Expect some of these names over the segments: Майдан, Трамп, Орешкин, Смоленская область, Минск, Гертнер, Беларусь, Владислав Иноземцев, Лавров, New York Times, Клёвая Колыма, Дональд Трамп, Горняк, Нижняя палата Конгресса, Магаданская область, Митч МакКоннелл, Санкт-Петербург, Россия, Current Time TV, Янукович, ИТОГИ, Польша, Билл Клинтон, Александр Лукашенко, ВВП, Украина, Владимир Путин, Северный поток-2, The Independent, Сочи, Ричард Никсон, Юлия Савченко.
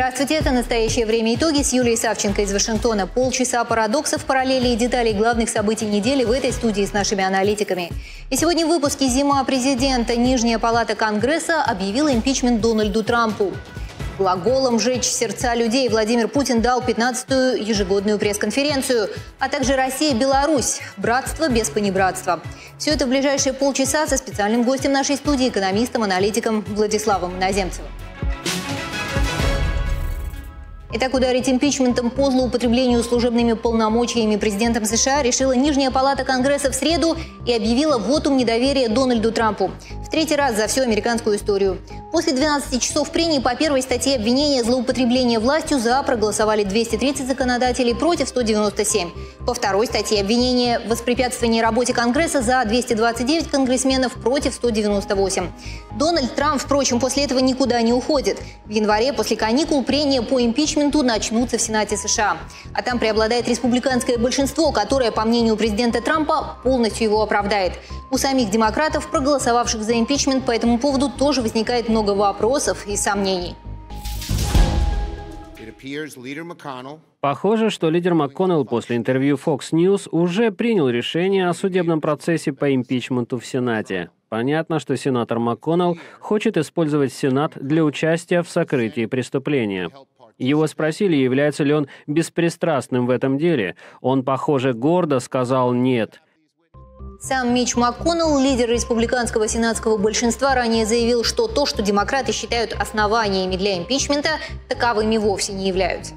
Здравствуйте, это «Настоящее время. Итоги» с Юлией Савченко из Вашингтона. Полчаса парадоксов, параллелей и деталей главных событий недели в этой студии с нашими аналитиками. И сегодня в выпуске «Зима президента». Нижняя палата Конгресса объявила импичмент Дональду Трампу. Глаголом «жечь сердца людей» Владимир Путин дал 15-ю ежегодную пресс-конференцию, а также Россия и Беларусь. Братство без понебратства. Все это в ближайшие полчаса со специальным гостем нашей студии, экономистом, аналитиком Владиславом Иноземцевым. Итак, ударить импичментом по злоупотреблению служебными полномочиями президентом США решила Нижняя палата Конгресса в среду и объявила вотум недоверия Дональду Трампу. В третий раз за всю американскую историю. После 12 часов прений по первой статье обвинения злоупотребления властью за проголосовали 230 законодателей, против 197. По второй статье обвинения воспрепятствования работе Конгресса за 229 конгрессменов, против 198. Дональд Трамп, впрочем, после этого никуда не уходит. В январе после каникул прения по импичменту начнутся в Сенате США. А там преобладает республиканское большинство, которое, по мнению президента Трампа, полностью его оправдает. У самих демократов, проголосовавших за импичмент, по этому поводу тоже возникает много вопросов и сомнений. Похоже, что лидер МакКоннелл после интервью Fox News уже принял решение о судебном процессе по импичменту в Сенате. Понятно, что сенатор МакКоннелл хочет использовать Сенат для участия в сокрытии преступления. Его спросили, является ли он беспристрастным в этом деле. Он, похоже, гордо сказал «нет». Сам Митч МакКоннелл, лидер республиканского сенатского большинства, ранее заявил, что то, что демократы считают основаниями для импичмента, таковыми вовсе не являются.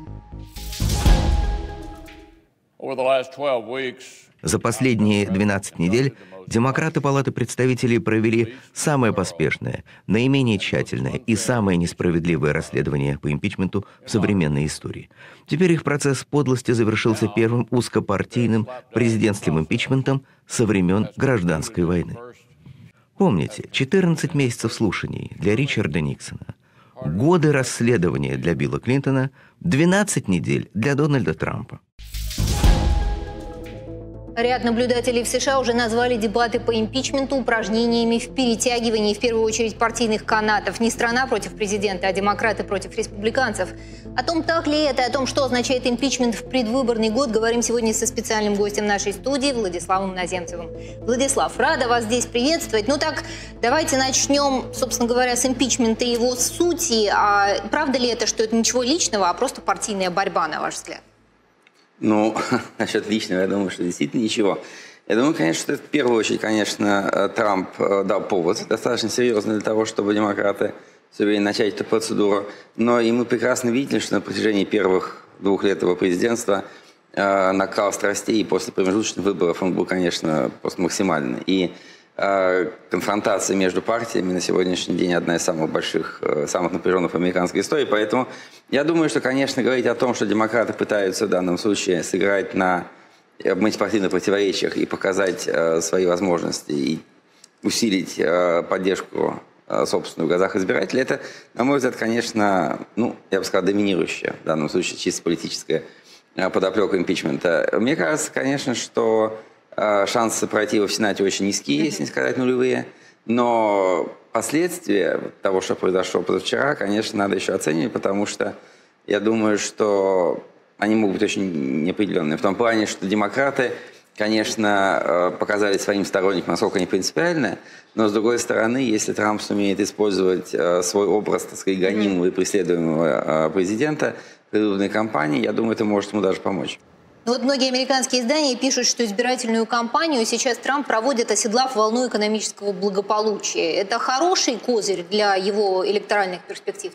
За последние 12 недель демократы Палаты представителей провели самое поспешное, наименее тщательное и самое несправедливое расследование по импичменту в современной истории. Теперь их процесс подлости завершился первым узкопартийным президентским импичментом со времен гражданской войны. Помните, 14 месяцев слушаний для Ричарда Никсона, годы расследования для Билла Клинтона, 12 недель для Дональда Трампа. Ряд наблюдателей в США уже назвали дебаты по импичменту упражнениями в перетягивании, в первую очередь, партийных канатов. Не страна против президента, а демократы против республиканцев. О том, так ли это, о том, что означает импичмент в предвыборный год, говорим сегодня со специальным гостем нашей студии Владиславом Иноземцевым. Владислав, рада вас здесь приветствовать. Ну так, давайте начнем, собственно говоря, с импичмента и его сути. А правда ли это, что это ничего личного, а просто партийная борьба, на ваш взгляд? Ну, насчет личного, я думаю, что действительно ничего. Я думаю, конечно, что это в первую очередь, конечно, Трамп дал повод достаточно серьезный для того, чтобы демократы сумели начать эту процедуру. Но и мы прекрасно видели, что на протяжении первых 2 лет его президентства накал страстей, и после промежуточных выборов он был, конечно, просто максимальный. И конфронтация между партиями на сегодняшний день одна из самых больших, самых напряженных в американской истории. Поэтому я думаю, что, конечно, говорить о том, что демократы пытаются в данном случае сыграть на межпартийных противоречиях и показать свои возможности и усилить поддержку собственную в глазах избирателей, это, на мой взгляд, конечно, ну, я бы сказал, доминирующая в данном случае чисто политическая подоплека импичмента. Мне кажется, конечно, что шансы пройти его в Сенате очень низкие, если не сказать нулевые. Но последствия того, что произошло позавчера, конечно, надо еще оценивать, потому что я думаю, что они могут быть очень неопределенные. В том плане, что демократы, конечно, показали своим сторонникам, насколько они принципиальны, но, с другой стороны, если Трамп сумеет использовать свой образ, так сказать, гонимого и преследуемого президента в предвыборной кампании, я думаю, это может ему даже помочь. Но вот многие американские издания пишут, что избирательную кампанию сейчас Трамп проводит, оседлав волну экономического благополучия. Это хороший козырь для его электоральных перспектив?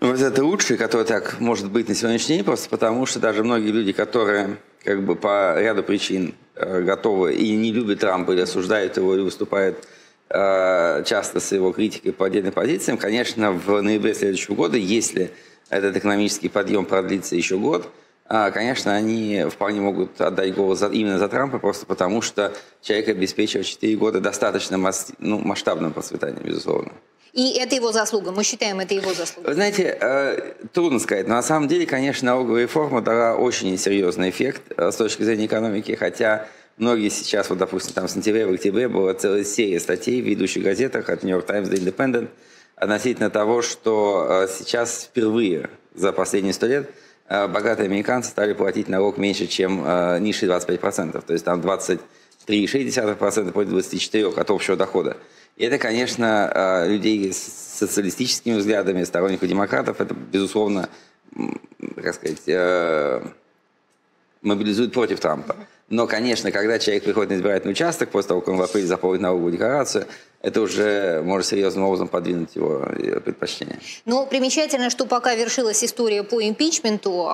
Вот это лучший, который так может быть на сегодняшний день, просто потому что даже многие люди, которые как бы по ряду причин готовы и не любят Трампа, или осуждают его, или выступают часто с его критикой по отдельным позициям, конечно, в ноябре следующего года, если этот экономический подъем продлится еще год, конечно, они вполне могут отдать голос именно за Трампа, просто потому что человек обеспечил 4 года достаточно масштабным процветанием, безусловно. И это его заслуга? Мы считаем, это его заслуга? Вы знаете, трудно сказать, но на самом деле, конечно, налоговая реформа дала очень серьезный эффект с точки зрения экономики, хотя многие сейчас, вот, допустим, там в сентябре, в октябре была целая серия статей в ведущих газетах от New York Times, The Independent, относительно того, что сейчас впервые за последние 100 лет богатые американцы стали платить налог меньше, чем низшие 25%. То есть там 23,6% против 24% от общего дохода. И это, конечно, людей с социалистическими взглядами, сторонников демократов, это, безусловно, как сказать, мобилизует против Трампа. Но, конечно, когда человек приходит на избирательный участок, после того, как он в апреле заполнит налоговую декларацию, это уже может серьезным образом подвинуть его предпочтение. Но примечательно, что пока вершилась история по импичменту,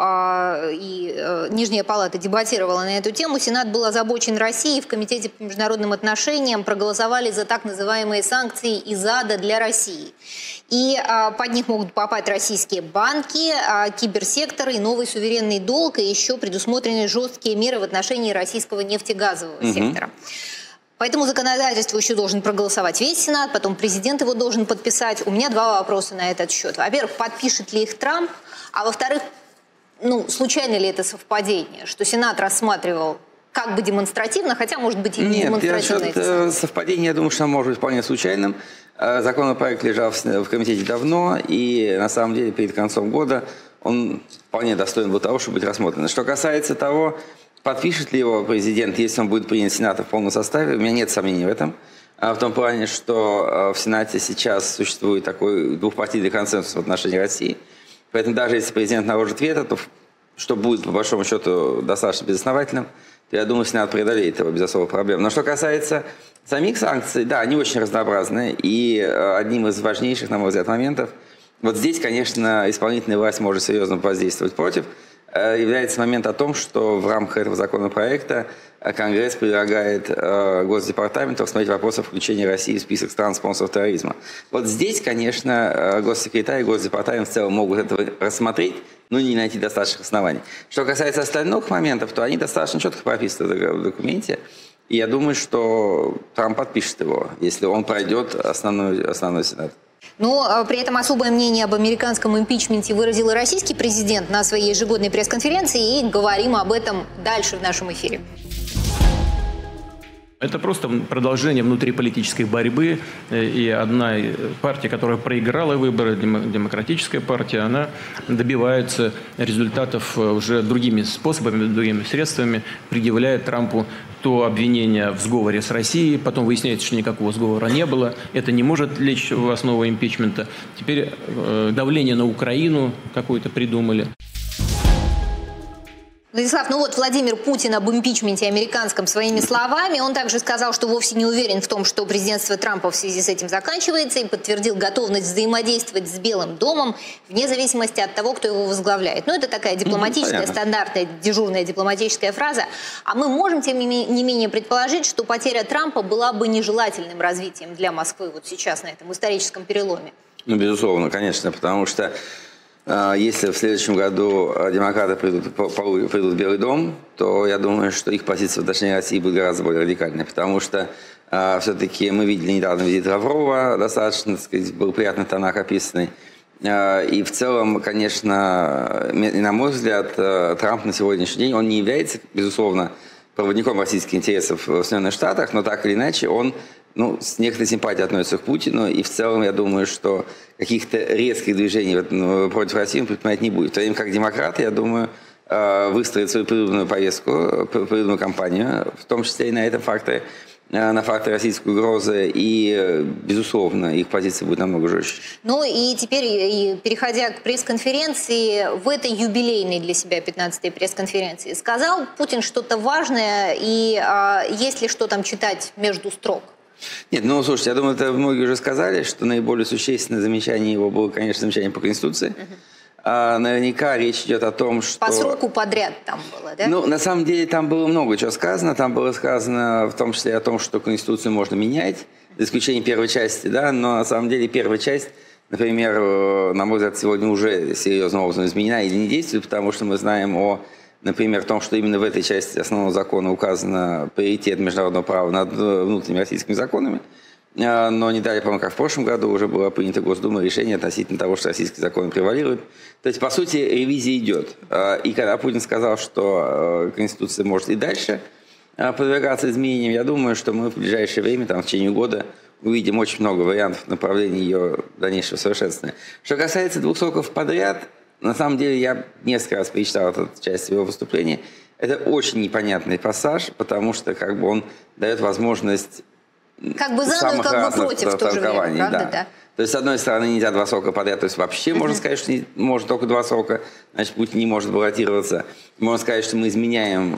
и Нижняя палата дебатировала на эту тему, Сенат был озабочен Россией, в Комитете по международным отношениям проголосовали за так называемые санкции из ада для России. И под них могут попасть российские банки, киберсектор и новый суверенный долг, и еще предусмотрены жесткие меры в отношении российского нефтегазового сектора. Поэтому законодательство еще должен проголосовать весь Сенат, потом президент его должен подписать. У меня два вопроса на этот счет. Во-первых, подпишет ли их Трамп? А во-вторых, случайно ли это совпадение, что Сенат рассматривал как бы демонстративно, хотя, может быть, и не демонстративно. Нет, совпадение, я думаю, что оно может быть вполне случайным. Законопроект лежал в комитете давно, и на самом деле перед концом года он вполне достоин был того, чтобы быть рассмотрен. Что касается того, подпишет ли его президент, если он будет принят Сенатом в полном составе? У меня нет сомнений в этом. В том плане, что в Сенате сейчас существует такой двухпартийный консенсус в отношении России. Поэтому даже если президент наложит вето, то что будет, по большому счету, достаточно безосновательным, то, я думаю, Сенат преодолеет его без особых проблем. Но что касается самих санкций, да, они очень разнообразны. И одним из важнейших, на мой взгляд, моментов, вот здесь, конечно, исполнительная власть может серьезно воздействовать против, является момент о том, что в рамках этого законопроекта Конгресс предлагает Госдепартаменту рассмотреть вопрос о включении России в список стран-спонсоров терроризма. Вот здесь, конечно, госсекретарь и Госдепартамент в целом могут это рассмотреть, но не найти достаточных оснований. Что касается остальных моментов, то они достаточно четко прописаны в документе. И я думаю, что Трамп подпишет его, если он пройдет основной Сенат. Но при этом особое мнение об американском импичменте выразил и российский президент на своей ежегодной пресс-конференции, и говорим об этом дальше в нашем эфире. Это просто продолжение внутриполитической борьбы, и одна партия, которая проиграла выборы, демократическая партия, она добивается результатов уже другими способами, другими средствами, предъявляя Трампу то обвинение в сговоре с Россией, потом выясняется, что никакого сговора не было, это не может лечь в основу импичмента. Теперь давление на Украину какое-то придумали. Владислав, Владимир Путин об импичменте американском своими словами. Он также сказал, что вовсе не уверен в том, что президентство Трампа в связи с этим заканчивается, и подтвердил готовность взаимодействовать с Белым домом вне зависимости от того, кто его возглавляет. Это такая дипломатическая, стандартная, дежурная дипломатическая фраза. А мы можем, тем не менее, предположить, что потеря Трампа была бы нежелательным развитием для Москвы вот сейчас на этом историческом переломе? Безусловно, конечно, потому что если в следующем году демократы придут в Белый дом, то я думаю, что их позиция в отношении России будет гораздо более радикальной, потому что все-таки мы видели недавно визит Лаврова, достаточно, так сказать, был приятный тонах описанный. И в целом, конечно, на мой взгляд, Трамп на сегодняшний день, он не является, безусловно, проводником российских интересов в Соединенных Штатах, но так или иначе он с некоторой симпатией относится к Путину, и в целом я думаю, что каких-то резких движений против России он предпринимать не будет. В то время как демократы, я думаю, выстроят свою придуманную повестку, придуманную кампанию, в том числе и на этом факторе, на факты российской угрозы, и, безусловно, их позиция будет намного жестче. И теперь, переходя к пресс-конференции, в этой юбилейной для себя 15-й пресс-конференции сказал Путин что-то важное, и есть ли что там читать между строк? Нет, слушайте, я думаю, это многие уже сказали, что наиболее существенное замечание его было, конечно, замечание по Конституции. Наверняка речь идет о том, что... По сроку подряд там было, да? На самом деле там было много чего сказано. Там было сказано в том числе о том, что Конституцию можно менять, за исключением первой части, да, но на самом деле первая часть, например, на мой взгляд, сегодня уже серьезным образом изменена или не действует, потому что мы знаем например, о том, что именно в этой части основного закона указан приоритет международного права над внутренними российскими законами. Но не далее, по-моему, как в прошлом году уже было принято Госдумой решение относительно того, что российские законы превалируют. То есть, по сути, ревизия идет. И когда Путин сказал, что Конституция может и дальше подвергаться изменениям, я думаю, что мы в ближайшее время, в течение года, увидим очень много вариантов направления ее дальнейшего совершенствования. Что касается двух сроков подряд, На самом деле, я несколько раз перечитал эту часть своего выступления. Это очень непонятный пассаж, потому что как бы он дает возможность как бы за, но как бы против толкований. Правда, да. То есть, с одной стороны, нельзя два срока подряд, то есть вообще можно сказать, что не, может только два срока, значит, Путин не может баллотироваться. Можно сказать, что мы изменяем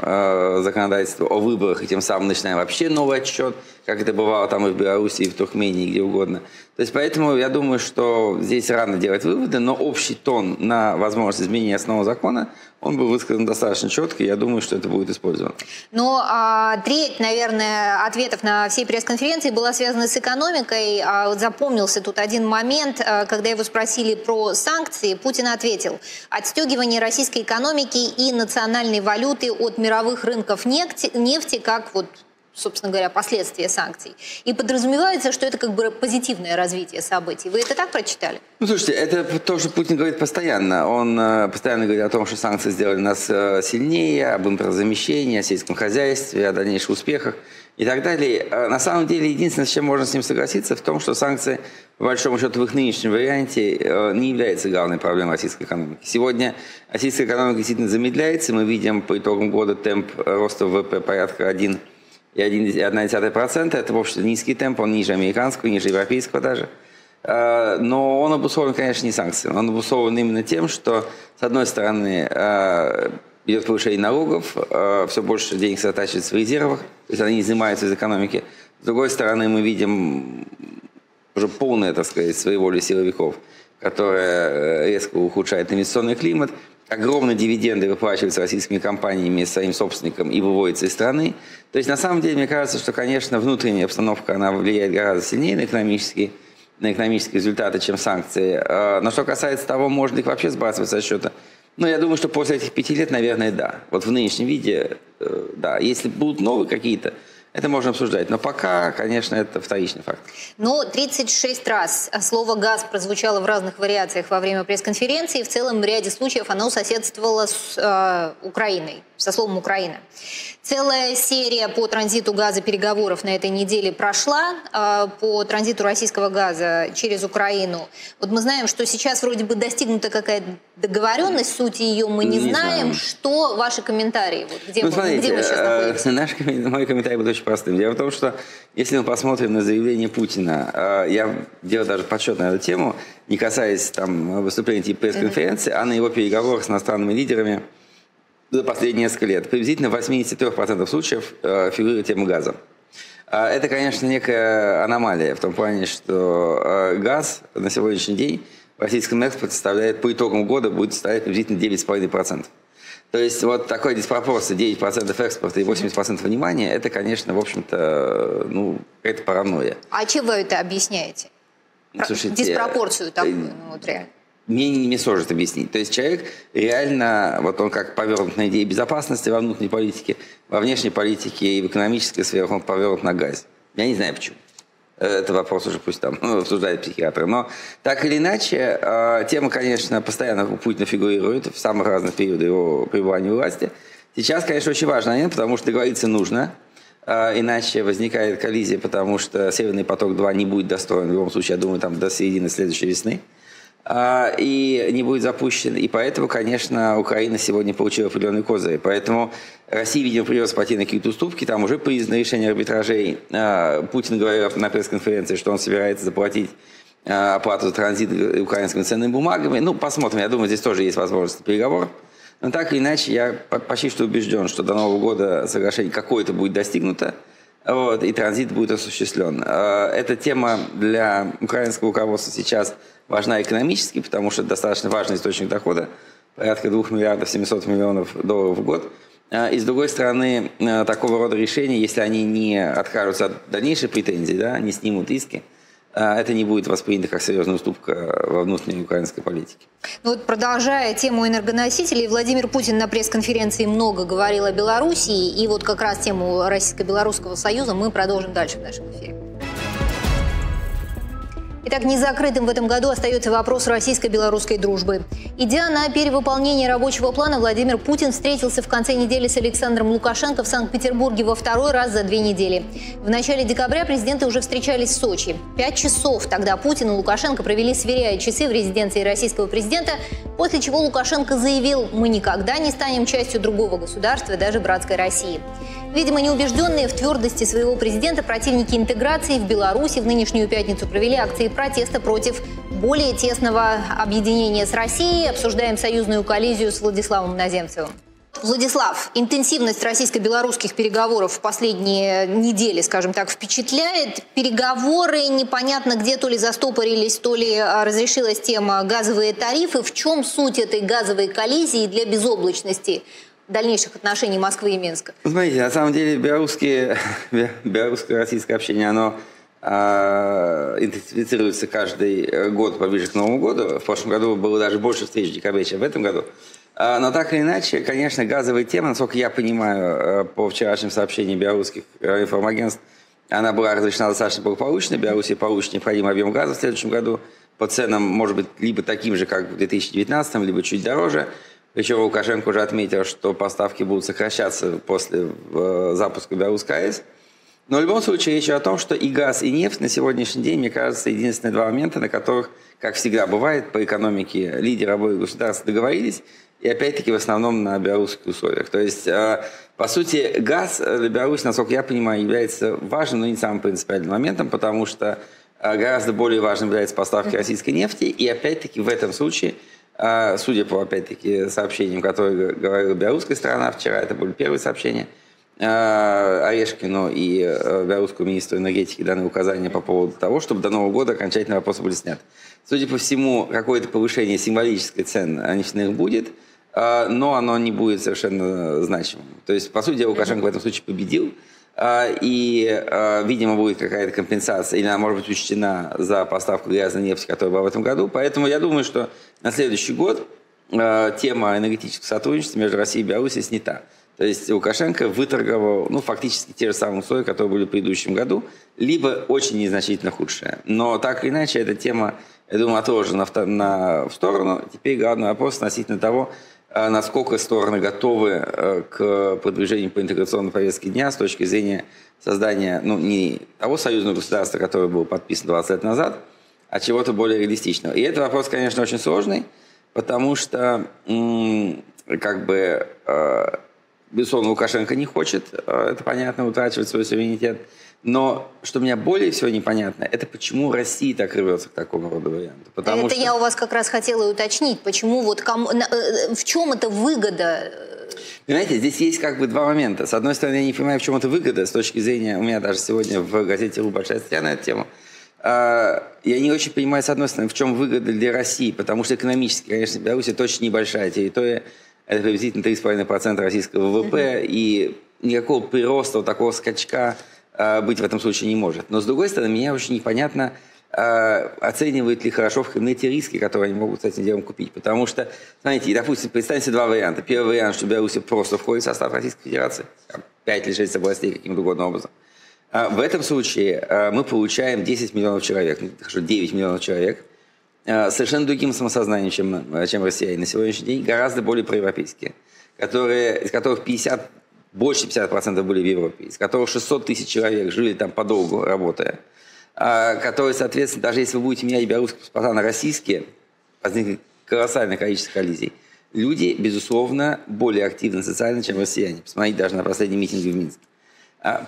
законодательство о выборах, и тем самым начинаем вообще новый отсчет, как это бывало там и в Беларуси, и в Туркмении, и где угодно. То есть, поэтому я думаю, что здесь рано делать выводы, но общий тон на возможность изменения основного закона, он был высказан достаточно четко, и я думаю, что это будет использовано. Но треть, наверное, ответов на всей пресс-конференции была связана с экономикой. Вот запомнился тут один момент, когда его спросили про санкции, Путин ответил: «Отстегивание российской экономики и национальной валюты от мировых рынков нефти как вот, собственно говоря, последствия санкций». И подразумевается, что это как бы позитивное развитие событий. Вы это так прочитали? Ну, слушайте, это то, что Путин говорит постоянно. Он постоянно говорит о том, что санкции сделали нас сильнее, об импортозамещении, о сельском хозяйстве, о дальнейших успехах и так далее. На самом деле, единственное, с чем можно с ним согласиться, в том, что санкции, по большому счету, в их нынешнем варианте не являются главной проблемой российской экономики. Сегодня российская экономика действительно замедляется. Мы видим по итогам года темп роста ВВП порядка 1,1%. Это, в общем-то, низкий темп, он ниже американского, ниже европейского даже. Но он обусловлен, конечно, не санкциями. Он обусловлен именно тем, что, с одной стороны, идет повышение налогов, все больше денег сосредотачивается в резервах, то есть они изымаются из экономики. С другой стороны, мы видим уже полное, так сказать, своеволие силовиков, которое резко ухудшает инвестиционный климат. Огромные дивиденды выплачиваются российскими компаниями своим собственникам и выводятся из страны. То есть, на самом деле, мне кажется, что, конечно, внутренняя обстановка, она влияет гораздо сильнее на экономические результаты, чем санкции. Но что касается того, можно их вообще сбрасывать со счета, ну, я думаю, что после этих 5 лет, наверное, да. Вот в нынешнем виде, да. Если будут новые какие-то, это можно обсуждать. Но пока, конечно, это вторичный факт. Но 36 раз слово «газ» прозвучало в разных вариациях во время пресс-конференции. В целом ряде случаев оно соседствовало с Украиной, со словом «Украина». Целая серия по транзиту газа переговоров на этой неделе прошла, по транзиту российского газа через Украину. Вот мы знаем, что сейчас вроде бы достигнута какая-то договоренность, сути ее мы не знаем. Что ваши комментарии? Вот, где, ну, смотрите, где мы сейчас находимся? Мой комментарий будет очень простым. Дело в том, что если мы посмотрим на заявление Путина, я делаю даже подсчет на эту тему, не касаясь там выступления типа пресс-конференции, а на его переговорах с иностранными лидерами за последние несколько лет. Приблизительно в 83% случаев фигурирует тема газа. Это, конечно, некая аномалия в том плане, что газ на сегодняшний день в российском экспорте составляет, по итогам года будет составлять приблизительно 9,5%. То есть вот такой диспропорция 9% экспорта и 80% внимания, это, конечно, в общем-то, ну, какая-то паранойя. А чем вы это объясняете? Слушайте, диспропорцию такую, ну, вот реально. Мне не сложно объяснить. То есть человек реально, вот он как повернут на идеи безопасности во внутренней политике, во внешней политике и в экономической сфере, он повернут на газ. Я не знаю почему. Это вопрос уже пусть там обсуждают психиатры. Но так или иначе, тема, конечно, постоянно у Путина фигурирует в самых разных периодах его пребывания у власти. Сейчас, конечно, очень важно, потому что договориться нужно. Иначе возникает коллизия, потому что Северный поток-2 не будет достроен. В любом случае, я думаю, там до середины следующей весны. И не будет запущен. И поэтому, конечно, Украина сегодня получила определенные козыри. Поэтому России, видимо, придется пойти на какие-то уступки. Там уже признано решение арбитражей. Путин говорил на пресс-конференции, что он собирается заплатить оплату за транзит украинскими ценными бумагами. Ну, посмотрим. Я думаю, здесь тоже есть возможность переговоров. Но так или иначе, я почти что убежден, что до Нового года соглашение какое-то будет достигнуто. Вот, и транзит будет осуществлен. Эта тема для украинского руководства сейчас важна экономически, потому что это достаточно важный источник дохода, порядка 2 700 000 000 долларов в год. И с другой стороны, такого рода решения, если они не откажутся от дальнейших претензий, да, не снимут иски, это не будет воспринято как серьезная уступка во внутренней украинской политике. Ну вот, продолжая тему энергоносителей, Владимир Путин на пресс-конференции много говорил о Белоруссии. И вот как раз тему Российско-Белорусского союза мы продолжим дальше в нашем эфире. Так, незакрытым в этом году остается вопрос российско-белорусской дружбы. Идя на перевыполнение рабочего плана, Владимир Путин встретился в конце недели с Александром Лукашенко в Санкт-Петербурге во второй раз за 2 недели. В начале декабря президенты уже встречались в Сочи. 5 часов тогда Путин и Лукашенко провели, сверяя часы в резиденции российского президента, после чего Лукашенко заявил: «Мы никогда не станем частью другого государства, даже братской России». Видимо, неубежденные в твердости своего президента противники интеграции в Беларуси в нынешнюю пятницу провели акции протеста против более тесного объединения с Россией. Обсуждаем союзную коллизию с Владиславом Иноземцевым. Владислав, интенсивность российско-белорусских переговоров в последние недели, скажем так, впечатляет. Переговоры непонятно где то ли застопорились, то ли разрешилась тема газовые тарифы. В чем суть этой газовой коллизии для безоблачности дальнейших отношений Москвы и Минска? Знаете, на самом деле белорусско-российское общение, оно интенсифицируется каждый год поближе к Новому году. В прошлом году было даже больше встреч в декабре, чем в этом году. Но так или иначе, конечно, газовая тема, насколько я понимаю, по вчерашним сообщениям белорусских информагентств, она была разрешена достаточно благополучно. Белоруссия получит необходимый объем газа в следующем году по ценам, может быть, либо таким же, как в 2019, либо чуть дороже. Причем Лукашенко уже отметил, что поставки будут сокращаться после запуска белорусской АЭС. Но в любом случае речь о том, что и газ, и нефть на сегодняшний день, мне кажется, единственные два момента, на которых, как всегда бывает, по экономике лидеры обоих государств договорились. И опять-таки в основном на белорусских условиях. То есть, по сути, газ для Беларуси, насколько я понимаю, является важным, но не самым принципиальным моментом, потому что гораздо более важным является поставки российской нефти. И опять-таки в этом случае, судя по опять-таки сообщениям, которые говорила белорусская сторона вчера, это были первые сообщения, Орешкину и белорусскому министру энергетики даны указания по поводу того, чтобы до Нового года окончательно вопросы были сняты. Судя по всему, какое-то повышение символической цен нефтяных будет, но оно не будет совершенно значимым. То есть, по сути, Лукашенко в этом случае победил, и, видимо, будет какая-то компенсация, или она может быть учтена за поставку грязной нефти, которая была в этом году. Поэтому я думаю, что на следующий год тема энергетического сотрудничества между Россией и Белоруссией снята. То есть Лукашенко выторговал, ну, фактически те же самые условия, которые были в предыдущем году, либо очень незначительно худшие. Но так или иначе, эта тема, я думаю, отложена в сторону. Теперь главный вопрос относительно того, насколько стороны готовы к продвижению по интеграционной повестке дня с точки зрения создания, ну, не того союзного государства, которое было подписано 20 лет назад, а чего-то более реалистичного. И этот вопрос, конечно, очень сложный, потому что, безусловно, Лукашенко не хочет, это понятно, утрачивать свой суверенитет. Но что меня более всего непонятно, это почему Россия так рвется к такому роду варианту. Потому это что... я у вас как раз хотела уточнить, почему вот в чем это выгода? Понимаете, здесь есть как бы два момента. С одной стороны, я не понимаю, в чем это выгода, с точки зрения, у меня даже сегодня в газете «Большая статья» на эту тему. Я не очень понимаю, с одной стороны, в чем выгода для России, потому что экономически, конечно, Беларусь это очень небольшая территория. Это приблизительно 3,5% российского ВВП, и никакого прироста, вот такого скачка быть в этом случае не может. Но, с другой стороны, меня очень непонятно, оценивают ли хорошо в Кремле те риски, которые они могут с этим делом купить. Потому что, знаете, допустим, представьте два варианта. Первый вариант, что Беларусь просто входит в состав Российской Федерации, 5 или 6 областей каким-то угодно образом. В этом случае мы получаем 10 миллионов человек, хорошо, 9 миллионов человек, совершенно другим самосознанием, чем россияне на сегодняшний день, гораздо более проевропейские, из которых больше 50% были в Европе, из которых 600 тысяч человек жили там подолгу, работая, которые, соответственно, даже если вы будете менять белорусские паспорта на российские, возникнет колоссальное количество коллизий. Люди, безусловно, более активны социально, чем россияне. Посмотрите даже на последние митинги в Минске.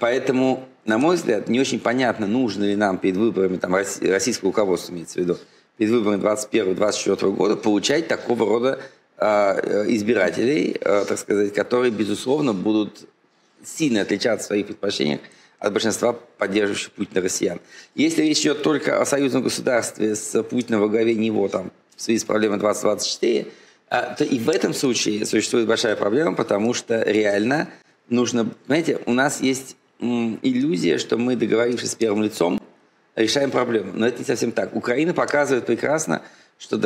Поэтому, на мой взгляд, не очень понятно, нужно ли нам перед выборами там, российского руководства, имеется в виду, перед выборами 2021-2024 года получать такого рода избирателей, так сказать, которые, безусловно, будут сильно отличаться в своих предпочтениях от большинства поддерживающих Путина россиян. Если речь идет только о союзном государстве с Путиным во главе него там, в связи с проблемой 2024, то и в этом случае существует большая проблема, потому что реально нужно... Знаете, у нас есть иллюзия, что мы, договорившись с первым лицом, решаем проблему. Но это не совсем так. Украина показывает прекрасно, что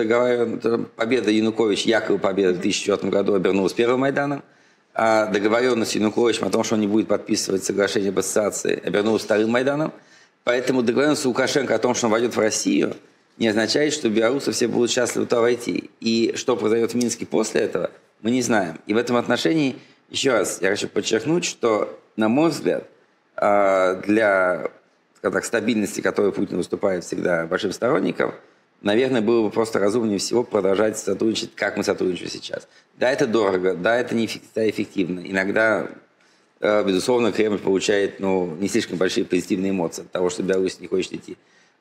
победа Януковича, якобы победа в 2004 году обернулась первым Майданом. А договоренность с Януковичем о том, что он не будет подписывать соглашение об ассоциации, обернулась вторым Майданом. Поэтому договоренность Лукашенко о том, что он войдет в Россию, не означает, что белорусы все будут счастливы туда войти. И что произойдет в Минске после этого, мы не знаем. И в этом отношении, еще раз, я хочу подчеркнуть, что, на мой взгляд, для, скажем так, стабильности, которой Путин выступает всегда большим сторонником, наверное, было бы просто разумнее всего продолжать сотрудничать, как мы сотрудничаем сейчас. Да, это дорого, да, это неэффективно. Иногда, безусловно, Кремль получает не слишком большие позитивные эмоции от того, что Беларусь не хочет идти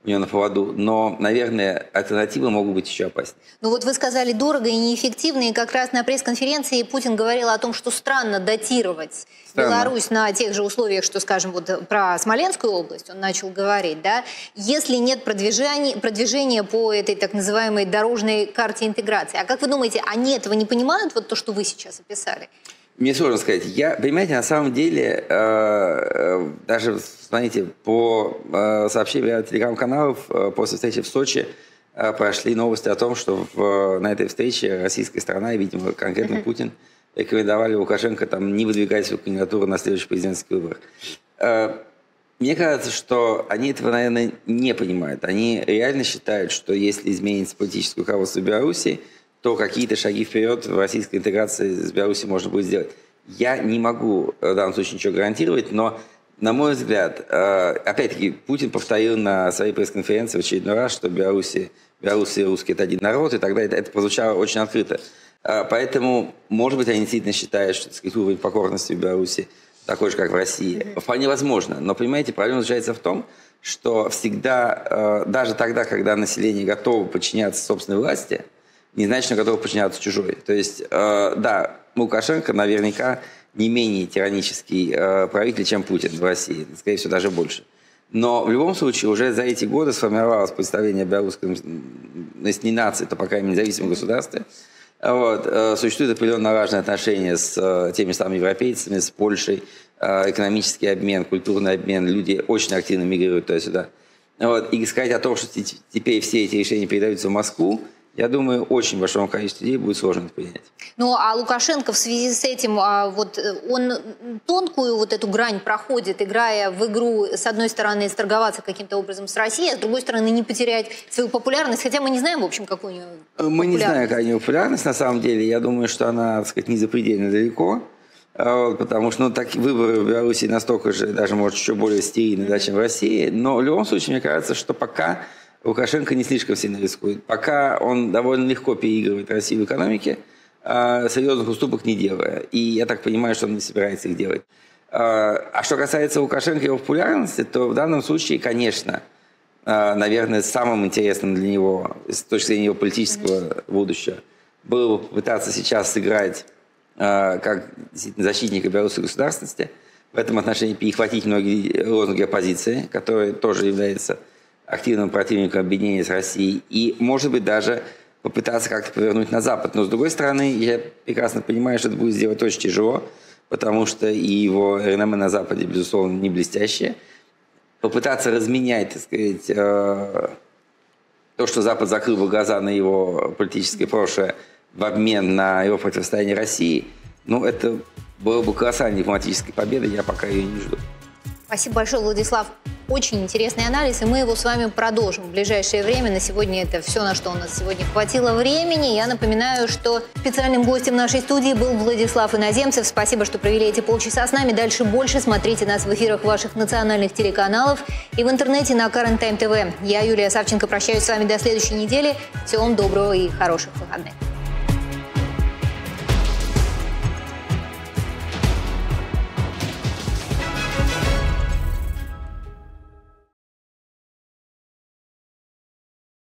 у него на поводу. Но, наверное, альтернативы могут быть еще опаснее. Ну вот вы сказали дорого и неэффективно, и как раз на пресс-конференции Путин говорил о том, что странно датировать Беларусь на тех же условиях, что, скажем, вот про Смоленскую область он начал говорить, да, если нет продвижения по этой так называемой дорожной карте интеграции. А как вы думаете, они этого не понимают, вот то, что вы сейчас описали? Мне сложно сказать. Понимаете, на самом деле, даже, смотрите, по сообщениям телеграм-каналов после встречи в Сочи прошли новости о том, что на этой встрече российская сторона, и, видимо, конкретно Путин, рекомендовали Лукашенко не выдвигать свою кандидатуру на следующий президентский выбор. Мне кажется, что они этого, наверное, не понимают. Они реально считают, что если изменится политическое руководство Беларуси, то какие-то шаги вперед в российской интеграции с Беларусью можно будет сделать. Я не могу в данном случае ничего гарантировать, но, на мой взгляд, опять-таки, Путин повторил на своей пресс-конференции в очередной раз, что белорусы и русские – это один народ, и тогда это прозвучало очень открыто. Поэтому, может быть, они действительно считают, что, так сказать, уровень покорности в Беларуси такой же, как в России. Вполне возможно. Но, понимаете, проблема заключается в том, что всегда, даже тогда, когда население готово подчиняться собственной власти, не значит, что готовы подчиняться чужой. То есть, да, Лукашенко наверняка не менее тиранический правитель, чем Путин в России. Скорее всего, даже больше. Но в любом случае уже за эти годы сформировалось представление о белорусском, если не нации, то, по крайней мере, независимом государстве. Вот. Существует определенно важное отношение с теми самыми европейцами, с Польшей, экономический обмен, культурный обмен. Люди очень активно мигрируют туда-сюда. Вот. И сказать о том, что теперь все эти решения передаются в Москву, я думаю, очень большому количеству людей будет сложно это принять. Ну, а Лукашенко в связи с этим, вот он тонкую вот эту грань проходит, играя в игру, с одной стороны, сторговаться каким-то образом с Россией, а с другой стороны, не потерять свою популярность, хотя мы не знаем, в общем, какую у него популярность. Мы не знаем, какая у него популярность, на самом деле. Я думаю, что она, так сказать, не запредельно далеко, потому что так, выборы в Беларуси настолько же, даже, может, еще более стерильны, да, чем в России. Но в любом случае, мне кажется, что пока Лукашенко не слишком сильно рискует. Пока он довольно легко переигрывает Россию в экономике, серьезных уступок не делая. И я так понимаю, что он не собирается их делать. А что касается Лукашенко и его популярности, то в данном случае, конечно, наверное, самым интересным для него, с точки зрения его политического будущего, было бы попытаться сейчас сыграть как защитника белорусской государственности. В этом отношении перехватить многие лозунги оппозиции, которые тоже являются активным противником объединения с Россией, и, может быть, даже попытаться как-то повернуть на Запад. Но, с другой стороны, я прекрасно понимаю, что это будет сделать очень тяжело, потому что и его реноме на Западе, безусловно, не блестящее. Попытаться разменять, так сказать, то, что Запад закрыл глаза на его политическое прошлое в обмен на его противостояние России, ну, это было бы колоссальной дипломатической победой, я пока ее не жду. Спасибо большое, Владислав. Очень интересный анализ, и мы его с вами продолжим в ближайшее время. На сегодня это все, на что у нас сегодня хватило времени. Я напоминаю, что специальным гостем нашей студии был Владислав Иноземцев. Спасибо, что провели эти полчаса с нами. Дальше больше. Смотрите нас в эфирах ваших национальных телеканалов и в интернете на Current Time TV. Я, Юлия Савченко, прощаюсь с вами до следующей недели. Всего вам доброго и хороших выходных.